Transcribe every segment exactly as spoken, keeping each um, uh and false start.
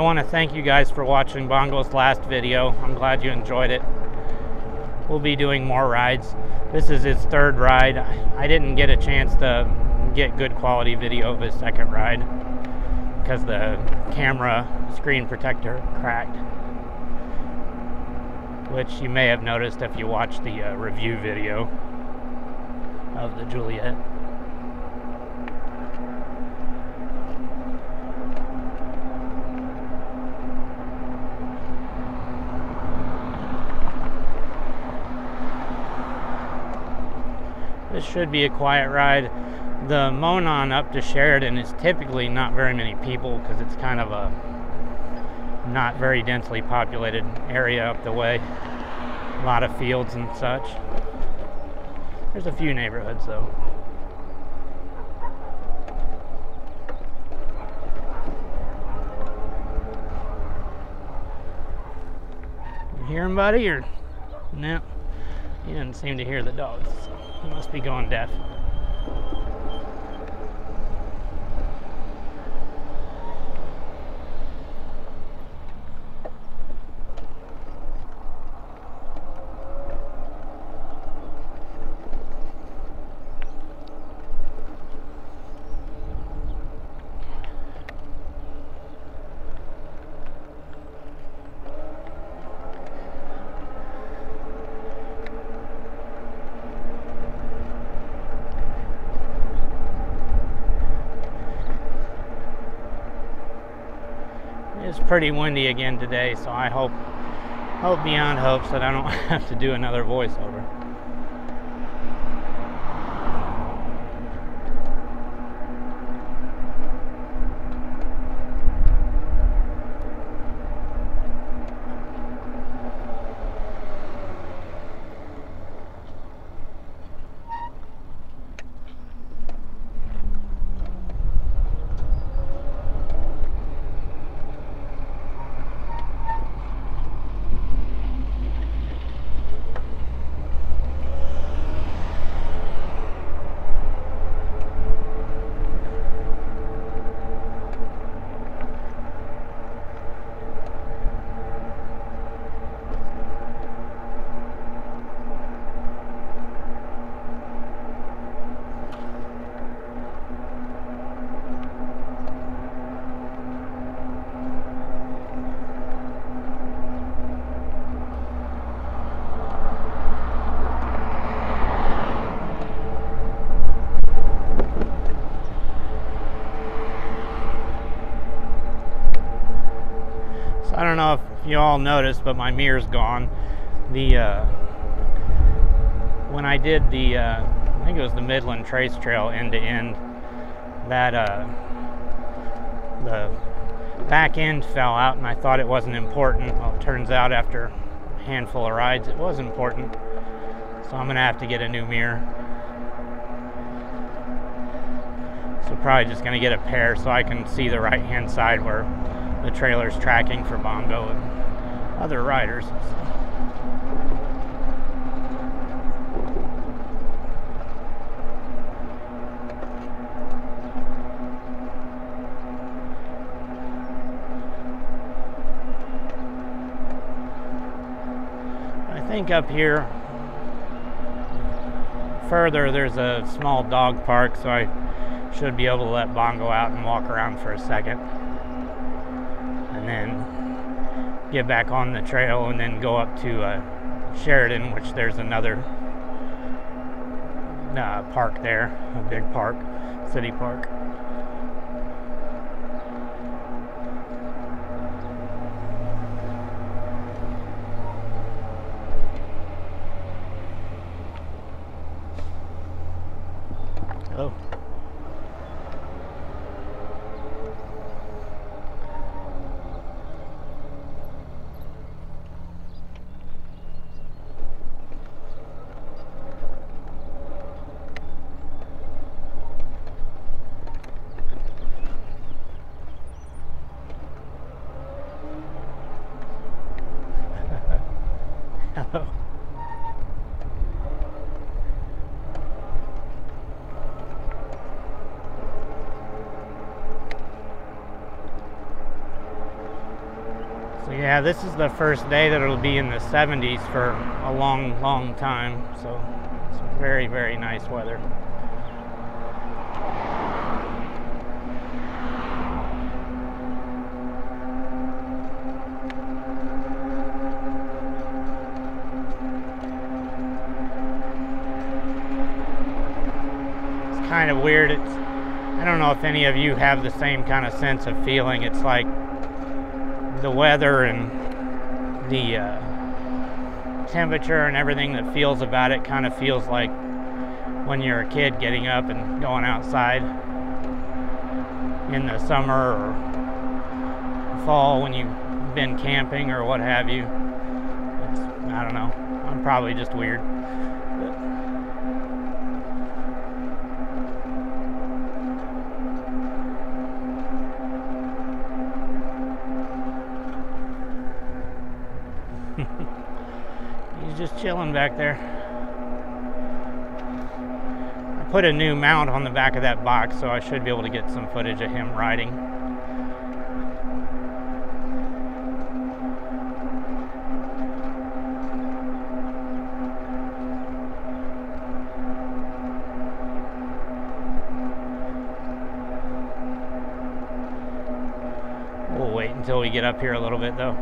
I want to thank you guys for watching Bongo's last video. I'm glad you enjoyed it. We'll be doing more rides. This is his third ride. I didn't get a chance to get good quality video of his second ride because the camera screen protector cracked, which you may have noticed if you watched the uh, review video of the Juliet. This should be a quiet ride. The Monon up to Sheridan is typically not very many people because it's kind of a not very densely populated area up the way. A lot of fields and such. There's a few neighborhoods though. You hear him, buddy, or no? He didn't seem to hear the dogs, so he must be going deaf. It's pretty windy again today, so I hope, hope beyond hopes that I don't have to do another voiceover. I don't know if you all noticed, but my mirror's gone. The uh, when I did the, uh, I think it was the Midland Trace Trail end to end, that uh, the back end fell out, and I thought it wasn't important. Well, it turns out after a handful of rides, it was important. So I'm gonna have to get a new mirror. So probably just gonna get a pair so I can see the right-hand side where the trailer's tracking for Bongo and other riders. I think up here further there's a small dog park, so I should be able to let Bongo out and walk around for a second, and then get back on the trail and then go up to uh, Sheridan, which there's another uh, park there, a big park, city park. Oh. Yeah, this is the first day that it'll be in the seventies for a long, long time. So it's very, very nice weather. Kind of weird. It's, I don't know if any of you have the same kind of sense of feeling. It's like the weather and the uh, temperature and everything that feels about it kind of feels like when you're a kid getting up and going outside in the summer or fall when you've been camping or what have you. It's, I don't know. I'm probably just weird. Just chilling back there. I put a new mount on the back of that box, so I should be able to get some footage of him riding. We'll wait until we get up here a little bit though.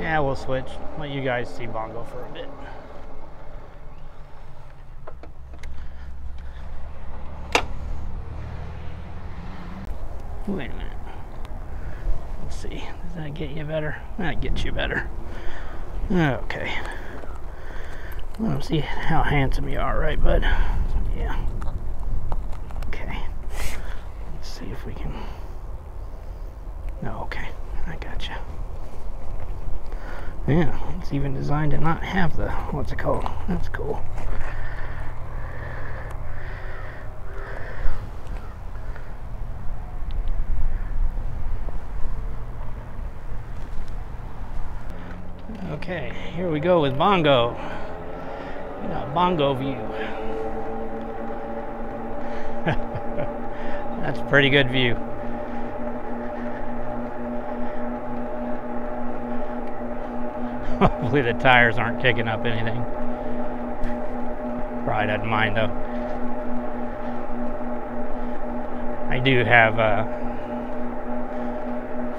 Yeah, we'll switch. Let you guys see Bongo for a bit. Wait a minute. Let's see. Does that get you better? That gets you better. Okay. Let them see how handsome you are, right, bud? Yeah. Okay. Let's see if we can. No, okay. I gotcha. Yeah, it's even designed to not have the, what's it called? That's cool. Okay, here we go with Bongo. We got Bongo view. That's a pretty good view. Hopefully the tires aren't kicking up anything. Probably doesn't mind though. I do have uh,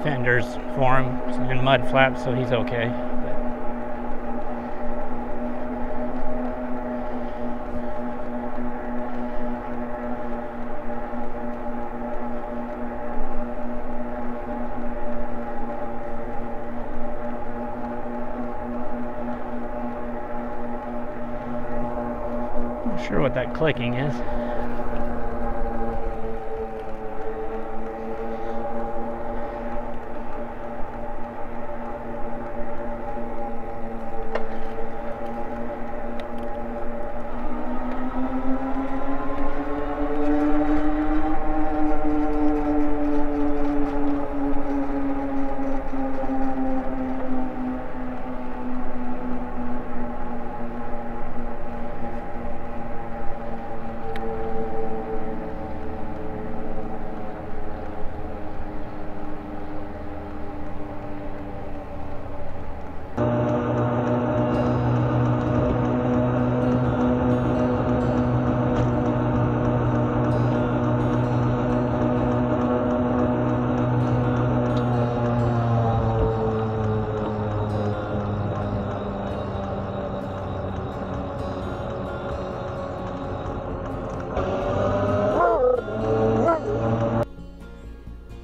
fenders for him and mud flaps, so he's okay. Sure what that clicking is.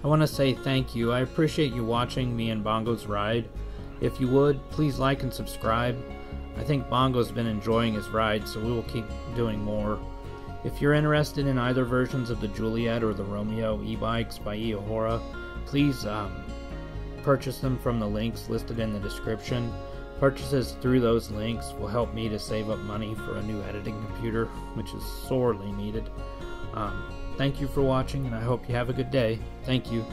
I want to say thank you. I appreciate you watching me and Bongo's ride. If you would, please like and subscribe. I think Bongo's been enjoying his ride, so we will keep doing more. If you're interested in either versions of the Juliet or the Romeo e-bikes by Eahora, please um, purchase them from the links listed in the description. Purchases through those links will help me to save up money for a new editing computer, which is sorely needed. Um, thank you for watching, and I hope you have a good day. Thank you.